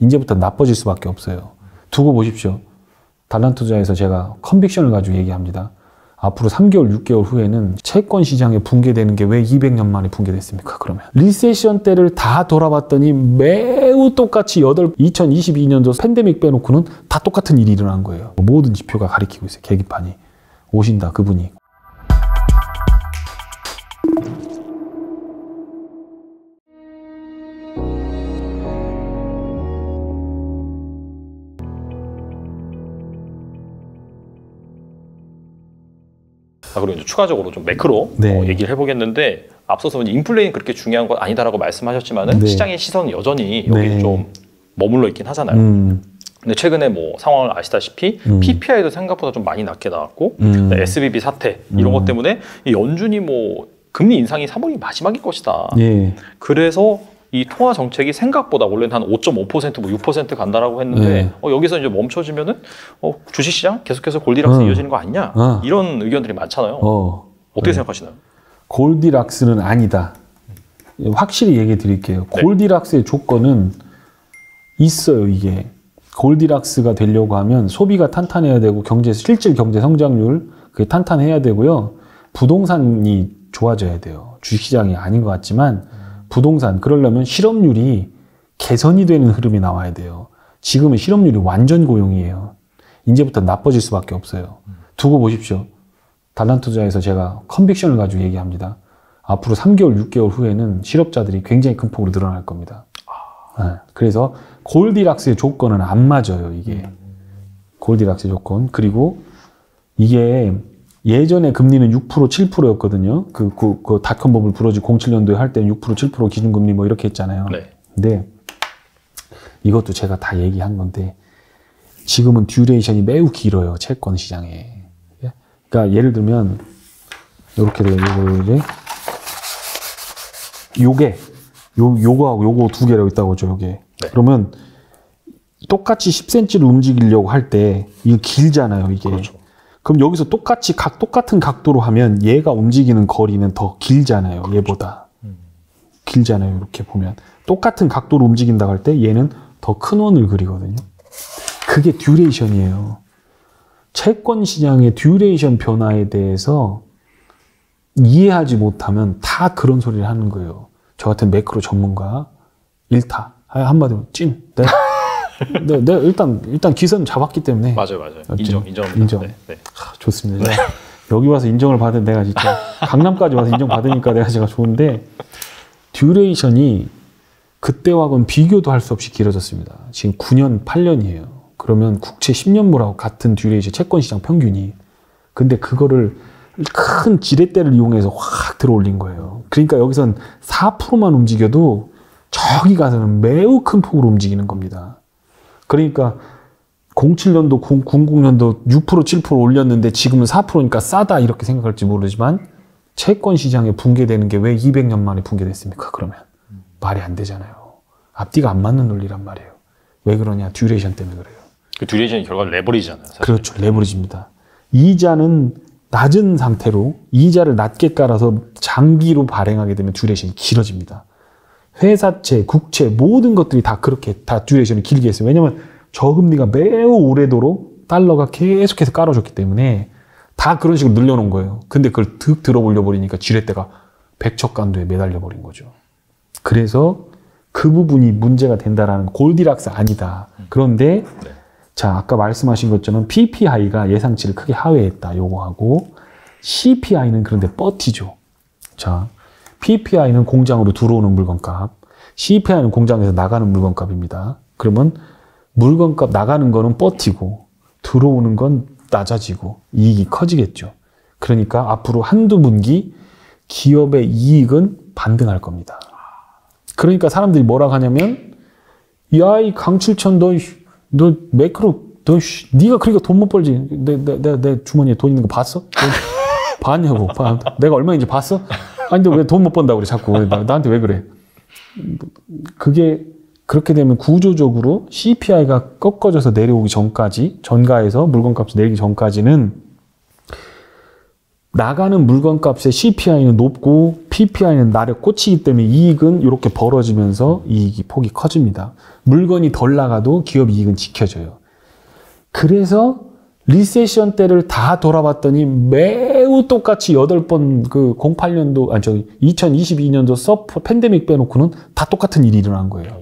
이제부터 나빠질 수밖에 없어요. 두고 보십시오. 달란트투자에서 제가 컨빅션을 가지고 얘기합니다. 앞으로 3개월, 6개월 후에는 채권 시장이 붕괴되는 게 왜 200년 만에 붕괴됐습니까? 그러면 리세션 때를 다 돌아봤더니 매우 똑같이 2022년도 팬데믹 빼놓고는 다 똑같은 일이 일어난 거예요. 모든 지표가 가리키고 있어요. 계기판이. 오신다, 그분이. 그리고 이제 추가적으로 좀 매크로 얘기를 해보겠는데, 앞서서 인플레이는 그렇게 중요한 건 아니다라고 말씀하셨지만은 시장의 시선은 여전히 여기 좀 머물러 있긴 하잖아요. 근데 최근에 뭐 상황을 아시다시피 PPI도 생각보다 좀 많이 낮게 나왔고 SBB 사태 이런 것 때문에 연준이 뭐 금리 인상이 3월이 마지막일 것이다. 그래서 이 통화 정책이 생각보다 원래는 한 5.5% 뭐 6% 간다라고 했는데 여기서 이제 멈춰지면은 주식 시장 계속해서 골디락스 이어지는 거 아니냐 이런 의견들이 많잖아요. 어떻게 생각하시나요? 골디락스는 아니다. 확실히 얘기해 드릴게요. 골디락스의 조건은 있어요. 이게 골디락스가 되려고 하면 소비가 탄탄해야 되고 실질 경제 성장률 그게 탄탄해야 되고요. 부동산이 좋아져야 돼요. 주식 시장이 아닌 것 같지만. 부동산, 그러려면 실업률이 개선이 되는 흐름이 나와야 돼요. 지금은 실업률이 완전 고용이에요. 이제부터 나빠질 수밖에 없어요. 두고 보십시오. 달란트투자에서 제가 컨빅션을 가지고 얘기합니다. 앞으로 3개월, 6개월 후에는 실업자들이 굉장히 큰 폭으로 늘어날 겁니다. 그래서 골디락스의 조건은 안 맞아요, 이게. 골디락스의 조건. 그리고 이게 예전에 금리는 6%, 7%였거든요. 그 닷컴범을 부러지고 07년도에 할 때는 6%, 7% 기준금리 뭐 이렇게 했잖아요. 근데 이것도 제가 다 얘기한 건데 지금은 듀레이션이 매우 길어요. 채권 시장에. 그러니까 예를 들면 이렇게 돼요. 요거하고 요거 두 개라고 있다고 하죠. 요게. 그러면 똑같이 10cm를 움직이려고 할 때 이거 길잖아요. 이게. 그럼 여기서 똑같이 똑같은 각도로 하면 얘가 움직이는 거리는 더 길잖아요. 얘보다. 길잖아요. 이렇게 보면. 똑같은 각도로 움직인다고 할 때 얘는 더 큰 원을 그리거든요. 그게 듀레이션이에요. 채권 시장의 듀레이션 변화에 대해서 이해하지 못하면 다 그런 소리를 하는 거예요. 저 같은 매크로 전문가 일타. 한마디로 찐. 네, 일단 기선 잡았기 때문에. 맞아요. 인정. 좋습니다. 여기 와서 인정을 받은 내가 진짜 강남까지 와서 인정 받으니까 제가 좋은데 듀레이션이 그때와는 비교도 할 수 없이 길어졌습니다. 지금 9년, 8년이에요. 그러면 국채 10년물하고 같은 듀레이션 채권시장 평균이. 근데 그거를 큰 지렛대를 이용해서 확 들어올린 거예요. 그러니까 여기선 4%만 움직여도 저기 가서는 매우 큰 폭으로 움직이는 겁니다. 그러니까 07년도, 00년도 6%, 7% 올렸는데 지금은 4%니까 싸다 이렇게 생각할지 모르지만 채권 시장에 붕괴되는 게 왜 200년 만에 붕괴됐습니까? 그러면 말이 안 되잖아요. 앞뒤가 안 맞는 논리란 말이에요. 왜 그러냐? 듀레이션 때문에 그래요. 그 듀레이션이 결과는 레버리지잖아요. 사실. 그렇죠. 레버리지입니다. 이자는 낮은 상태로 이자를 낮게 깔아서 장기로 발행하게 되면 듀레이션이 길어집니다. 회사채, 국채 모든 것들이 다 그렇게 다 듀레이션을 길게 했어요. 왜냐하면 저금리가 매우 오래도록 달러가 계속해서 깔아줬기 때문에 다 그런 식으로 늘려놓은 거예요. 근데 그걸 득 들어올려버리니까 지렛대가 백척간도에 매달려버린 거죠. 그래서 그 부분이 문제가 된다라는 골디락스 아니다. 그런데 자 아까 말씀하신 것처럼 PPI가 예상치를 크게 하회했다. 요거하고 CPI는 그런데 버티죠. 자. PPI는 공장으로 들어오는 물건값, CPI는 공장에서 나가는 물건값입니다. 그러면 물건값 나가는 거는 버티고 들어오는 건 낮아지고 이익이 커지겠죠. 그러니까 앞으로 한두 분기 기업의 이익은 반등할 겁니다. 그러니까 사람들이 뭐라고 하냐면 야, 이 강칠천 너 매크로 네가 그러니까 돈 못 벌지. 내 주머니에 돈 있는 거 봤어? 봤냐고. 내가 얼마인지 봤어? 아니, 근데 왜 돈 못 번다고 그래, 자꾸. 나한테 왜 그래? 그게, 그렇게 되면 구조적으로 CPI가 꺾어져서 내려오기 전까지, 전가해서 물건값이 내리기 전까지는 나가는 물건값의 CPI는 높고 PPI는 날에 꽂히기 때문에 이익은 이렇게 벌어지면서 이익이 폭이 커집니다. 물건이 덜 나가도 기업 이익은 지켜져요. 그래서 리세션 때를 다 돌아봤더니 매우 똑같이 8번 그 08년도, 아니 저기 2022년도 서프 팬데믹 빼놓고는 다 똑같은 일이 일어난 거예요.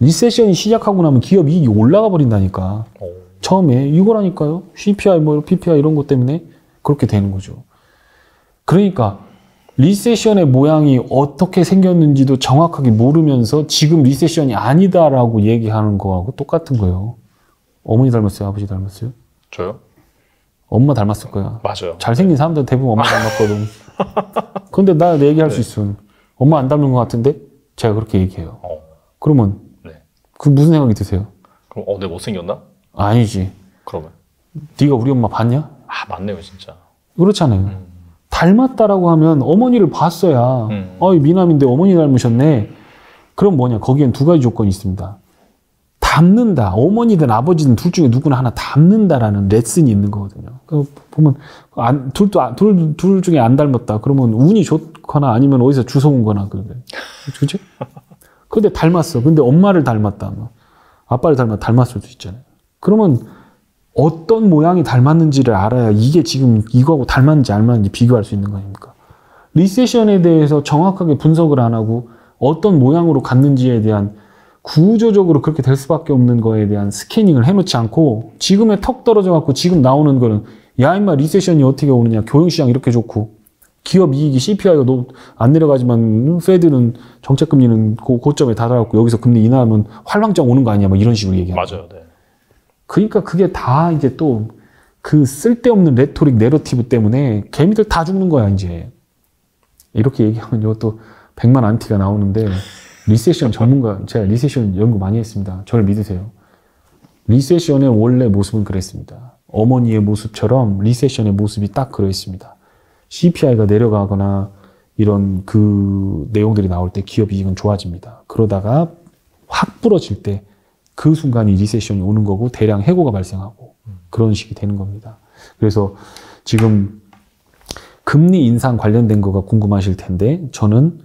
리세션이 시작하고 나면 기업 이익이 올라가 버린다니까. 처음에 이거라니까요. CPI, 뭐 PPI 이런 것 때문에 그렇게 되는 거죠. 그러니까 리세션의 모양이 어떻게 생겼는지도 정확하게 모르면서 지금 리세션이 아니다라고 얘기하는 거하고 똑같은 거예요. 어머니 닮았어요? 아버지 닮았어요? 저요? 엄마 닮았을 거야. 맞아요. 잘생긴 사람들 대부분 엄마 닮았거든. 근데 나 얘기할 수 있음. 엄마 안 닮은 것 같은데? 제가 그렇게 얘기해요. 그러면 그 무슨 생각이 드세요? 그럼 내가 못생겼나? 아니지. 그러면 네가 우리 엄마 봤냐? 아, 맞네요, 진짜. 그렇잖아요. 닮았다라고 하면 어머니를 봤어야 미남인데 어머니 닮으셨네. 그럼 뭐냐? 거기엔 두 가지 조건이 있습니다. 닮는다. 어머니든 아버지든 둘 중에 누구나 하나 닮는다라는 레슨이 있는 거거든요. 보면 둘 중에 안 닮았다. 그러면 운이 좋거나 아니면 어디서 주워온 거나 그런데, 그렇지? 근데 닮았어. 근데 엄마를 닮았다. 아빠를 닮았을 수도 있잖아요. 그러면 어떤 모양이 닮았는지를 알아야 이게 지금 이거하고 닮았는지 안 닮았는지 비교할 수 있는 거 아닙니까? 리세션에 대해서 정확하게 분석을 안 하고 어떤 모양으로 갔는지에 대한 구조적으로 그렇게 될 수밖에 없는 거에 대한 스캐닝을 해놓지 않고 지금에 턱 떨어져 갖고 지금 나오는 거는 야 인마 리세션이 어떻게 오느냐, 교육시장 이렇게 좋고 기업 이익이 CPI가 안 내려가지만 페드는 정책금리는 고점에 달아갖고 여기서 금리 인하하면 활황장 오는 거 아니냐 막 이런 식으로 얘기하죠. 맞아요. 네. 그러니까 그게 다 이제 또 그 쓸데없는 레토릭 내러티브 때문에 개미들 다 죽는 거야 이제. 이렇게 얘기하면 이것도 100만 안티가 나오는데 리세션 전문가, 제가 리세션 연구 많이 했습니다. 저를 믿으세요. 리세션의 원래 모습은 그랬습니다. 어머니의 모습처럼 리세션의 모습이 딱 그려있습니다. CPI가 내려가거나 이런 그 내용들이 나올 때 기업 이익은 좋아집니다. 그러다가 확 부러질 때 그 순간이 리세션이 오는 거고 대량 해고가 발생하고 그런 식이 되는 겁니다. 그래서 지금 금리 인상 관련된 거가 궁금하실 텐데 저는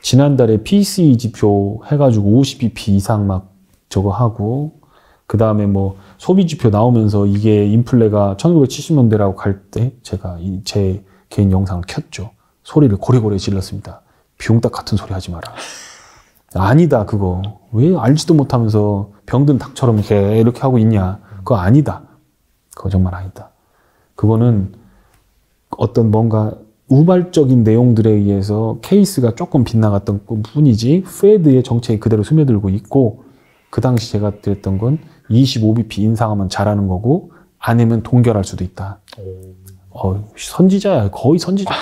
지난달에 PCE 지표 해가지고 50bp 이상 막 저거 하고 그 다음에 뭐 소비 지표 나오면서 이게 인플레가 1970년대라고 갈 때 제가 제 개인 영상을 켰죠. 소리를 고래고래 질렀습니다. 비용닭 같은 소리 하지 마라. 아니다 그거. 왜 알지도 못하면서 병든 닭처럼 이렇게 하고 있냐. 그거 아니다. 그거 정말 아니다. 그거는 어떤 뭔가 우발적인 내용들에 의해서 케이스가 조금 빗나갔던 뿐이지 페드의 정책이 그대로 스며들고 있고 그 당시 제가 드렸던 건 25bp 인상하면 잘하는 거고 아니면 동결할 수도 있다. 선지자야. 거의 선지자.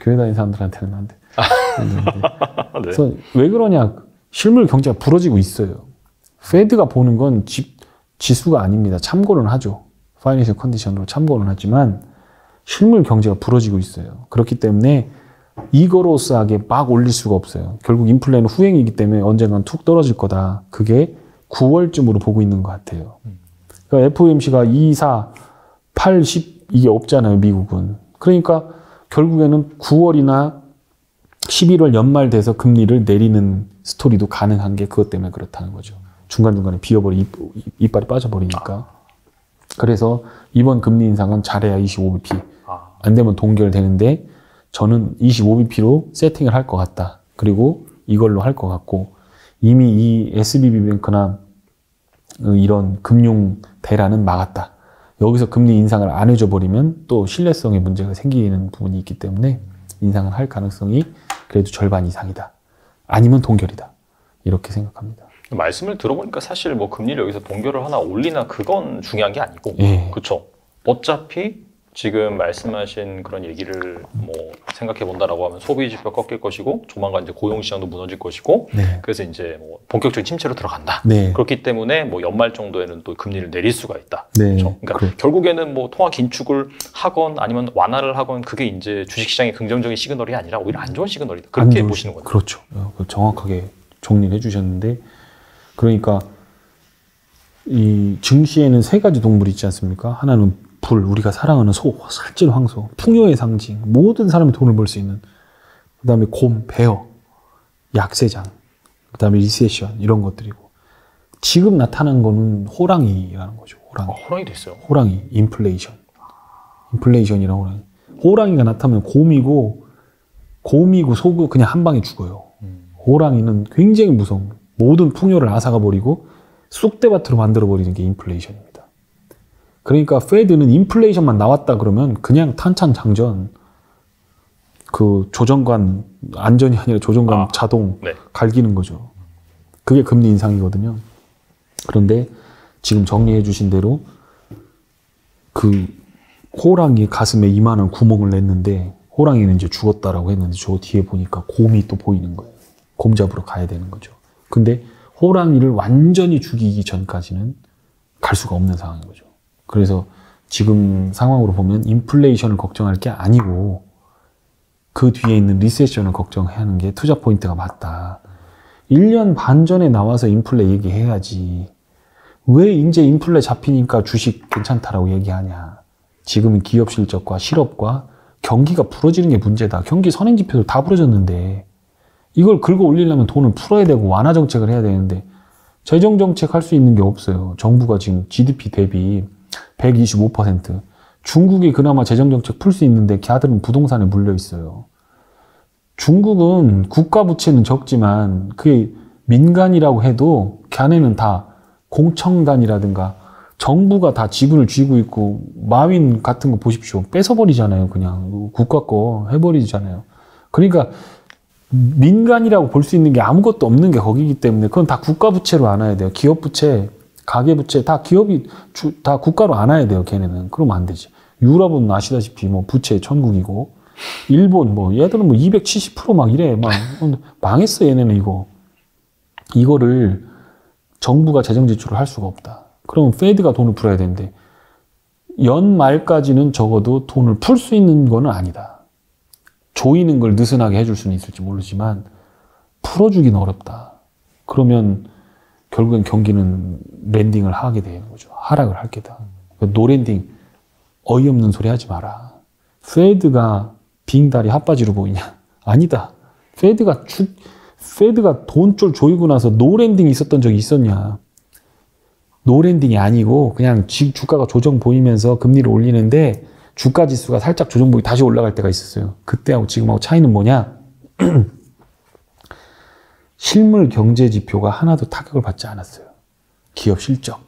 교회 다니는 사람들한테는 안 돼. 그래서 왜 그러냐. 실물 경제가 부러지고 있어요. 페드가 보는 건 지수가 아닙니다. 참고는 하죠. 파이낸셜 컨디션으로 참고는 하지만 실물 경제가 부러지고 있어요. 그렇기 때문에 이거로스하게 막 올릴 수가 없어요. 결국 인플레는 후행이기 때문에 언젠간 툭 떨어질 거다. 그게 9월쯤으로 보고 있는 것 같아요. 그러니까 FOMC가 2, 4, 8, 10 이게 없잖아요. 미국은. 그러니까 결국에는 9월이나 11월 연말 돼서 금리를 내리는 스토리도 가능한 게 그것 때문에 그렇다는 거죠. 중간중간에 이빨이 빠져버리니까. 그래서 이번 금리 인상은 잘해야 25bp. 안 되면 동결되는데 저는 25bp로 세팅을 할 것 같다. 그리고 이걸로 할 것 같고 이미 이 SBB 뱅크나 이런 금융 대란은 막았다. 여기서 금리 인상을 안 해줘버리면 또 신뢰성의 문제가 생기는 부분이 있기 때문에 인상을 할 가능성이 그래도 절반 이상이다. 아니면 동결이다. 이렇게 생각합니다. 말씀을 들어보니까 사실 뭐 금리를 여기서 동결을 하나 올리나 그건 중요한 게 아니고, 예. 그렇죠. 어차피 지금 말씀하신 그런 얘기를 뭐 생각해 본다라고 하면 소비 지표 꺾일 것이고, 조만간 이제 고용 시장도 무너질 것이고, 네. 그래서 이제 뭐 본격적인 침체로 들어간다. 네. 그렇기 때문에 뭐 연말 정도에는 또 금리를 내릴 수가 있다. 네. 그렇죠? 그러니까 결국에는 뭐 통화 긴축을 하건 아니면 완화를 하건 그게 이제 주식 시장의 긍정적인 시그널이 아니라 오히려 안 좋은 시그널이다. 그렇게 보시는 거죠. 그렇죠. 정확하게 정리를 해주셨는데. 그러니까 이 증시에는 세 가지 동물이 있지 않습니까? 하나는 불, 우리가 사랑하는 소, 살찐 황소, 풍요의 상징, 모든 사람이 돈을 벌 수 있는, 그 다음에 곰, 베어, 약세장, 그 다음에 리세션, 이런 것들이고, 지금 나타난 거는 호랑이라는 거죠. 호랑이. 호랑이 됐어요. 호랑이, 인플레이션. 인플레이션이랑 호랑이. 호랑이가 나타나면 곰이고 소고 그냥 한 방에 죽어요. 호랑이는 굉장히 무서운, 모든 풍요를 앗아가버리고 쑥대밭으로 만들어버리는 게 인플레이션입니다. 그러니까 페드는 인플레이션만 나왔다 그러면 그냥 탄창장전, 그 조정관 안전이 아니라 조정관 자동 갈기는 거죠. 그게 금리 인상이거든요. 그런데 지금 정리해 주신 대로 그 호랑이 가슴에 이만한 구멍을 냈는데 호랑이는 이제 죽었다라고 했는데 저 뒤에 보니까 곰이 또 보이는 거예요. 곰 잡으러 가야 되는 거죠. 근데 호랑이를 완전히 죽이기 전까지는 갈 수가 없는 상황인 거죠. 그래서 지금 상황으로 보면 인플레이션을 걱정할 게 아니고 그 뒤에 있는 리세션을 걱정하는 게 투자 포인트가 맞다. 1년 반 전에 나와서 인플레 얘기해야지. 왜 이제 인플레 잡히니까 주식 괜찮다라고 얘기하냐. 지금은 기업 실적과 실업과 경기가 부러지는 게 문제다. 경기 선행지표도 다 부러졌는데 이걸 긁어 올리려면 돈을 풀어야 되고 완화 정책을 해야 되는데 재정정책 할 수 있는 게 없어요. 정부가 지금 GDP 대비 125%, 중국이 그나마 재정정책 풀 수 있는데 걔들은 부동산에 물려 있어요. 중국은 국가부채는 적지만 그게 민간이라고 해도 걔네는 다 공청단이라든가 정부가 다 지분을 쥐고 있고 마윈 같은 거 보십시오. 뺏어버리잖아요. 그냥 국가 거 해버리잖아요. 그러니까 민간이라고 볼 수 있는 게 아무것도 없는 게 거기기 때문에 그건 다 국가부채로 안아야 돼요. 기업부채, 가계부채 다 기업이 다 국가로 안아야 돼요. 걔네는. 그러면 안 되지. 유럽은 아시다시피 뭐 부채 천국이고 일본 뭐 얘들은 뭐 270% 막 이래. 막 망했어 얘네는 이거. 이거를 정부가 재정지출을 할 수가 없다. 그러면 페드가 돈을 풀어야 되는데 연말까지는 적어도 돈을 풀 수 있는 거는 아니다. 조이는 걸 느슨하게 해줄 수는 있을지 모르지만 풀어주긴 어렵다. 그러면 결국엔 경기는 랜딩을 하게 되는 거죠. 하락을 할 게다. 노랜딩 어이없는 소리 하지 마라. 페드가 빙다리 핫바지로 보이냐? 아니다. 페드가 돈줄 조이고 나서 노랜딩이 있었던 적이 있었냐? 노랜딩이 아니고 그냥 주가가 조정 보이면서 금리를 올리는데 주가 지수가 살짝 조정 보이고 다시 올라갈 때가 있었어요. 그때하고 지금하고 차이는 뭐냐? 실물 경제 지표가 하나도 타격을 받지 않았어요. 기업 실적,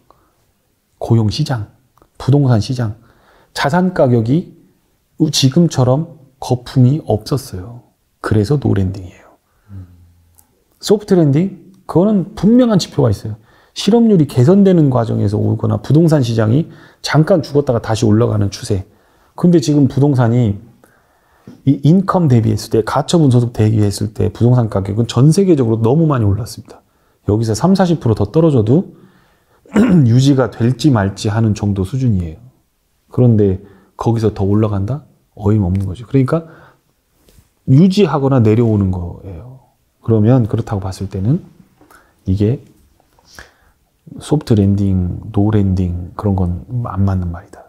고용 시장, 부동산 시장, 자산 가격이 지금처럼 거품이 없었어요. 그래서 노랜딩이에요. 소프트 랜딩? 그거는 분명한 지표가 있어요. 실업률이 개선되는 과정에서 오거나 부동산 시장이 잠깐 죽었다가 다시 올라가는 추세. 근데 지금 부동산이 이 인컴 대비했을 때, 가처분 소득 대비했을 때 부동산 가격은 전 세계적으로 너무 많이 올랐습니다. 여기서 30, 40% 더 떨어져도 유지가 될지 말지 하는 정도 수준이에요. 그런데 거기서 더 올라간다? 어림없는 거죠. 그러니까 유지하거나 내려오는 거예요. 그러면 그렇다고 봤을 때는 이게 소프트 랜딩, 노 랜딩 그런 건 안 맞는 말이다.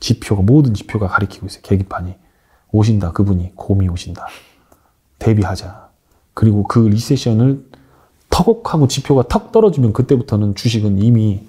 지표가, 모든 지표가 가리키고 있어요. 계기판이. 오신다. 그분이. 곰이 오신다. 대비하자. 그리고 그 리세션을 턱옥하고 지표가 턱 떨어지면 그때부터는 주식은 이미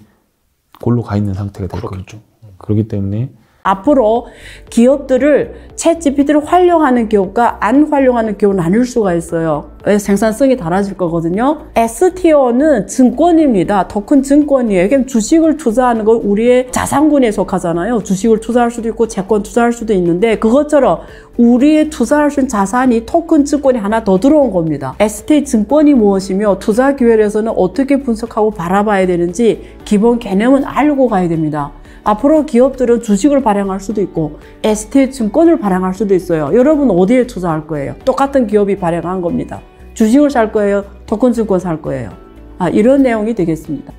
골로 가 있는 상태가 될 거죠. 그렇기 때문에 앞으로 기업들을 챗GPT를 활용하는 기업과 안 활용하는 기업을 나눌 수가 있어요. 생산성이 달라질 거거든요. S티어는 증권입니다. 더 큰 증권이에요. 그럼 주식을 투자하는 건 우리의 자산군에 속하잖아요. 주식을 투자할 수도 있고 채권 투자할 수도 있는데 그것처럼 우리의 투자할 수 있는 자산이 토큰 증권이 하나 더 들어온 겁니다. ST 증권이 무엇이며 투자 기회에서는 어떻게 분석하고 바라봐야 되는지 기본 개념은 알고 가야 됩니다. 앞으로 기업들은 주식을 발행할 수도 있고 ST 증권을 발행할 수도 있어요. 여러분 어디에 투자할 거예요? 똑같은 기업이 발행한 겁니다. 주식을 살 거예요? 토큰 증권 살 거예요? 이런 내용이 되겠습니다.